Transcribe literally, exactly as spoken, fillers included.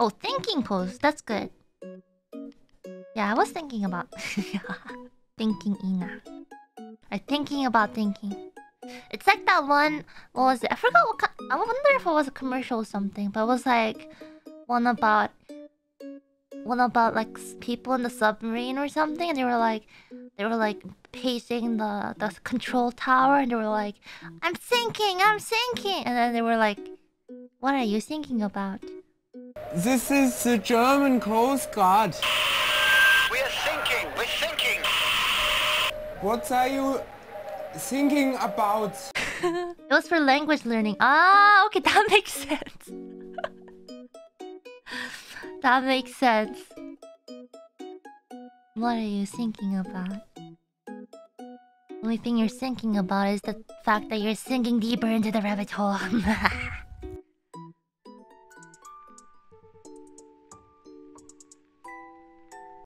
Oh, thinking pose. That's good. Yeah, I was thinking about thinking Ina. I'm thinking about thinking. It's like that one. What was it? I forgot what. I wonder if it was a commercial or something. But it was like one about one about like people in the submarine or something, and they were like, they were like pacing the the control tower, and they were like, "I'm sinking, I'm sinking," and then they were like, "What are you thinking about?" This is the German Coast Guard. We are sinking. We're sinking. What are you thinking about? It was for language learning. Ah, okay, that makes sense. That makes sense. What are you thinking about? The only thing you're thinking about is the fact that you're sinking deeper into the rabbit hole.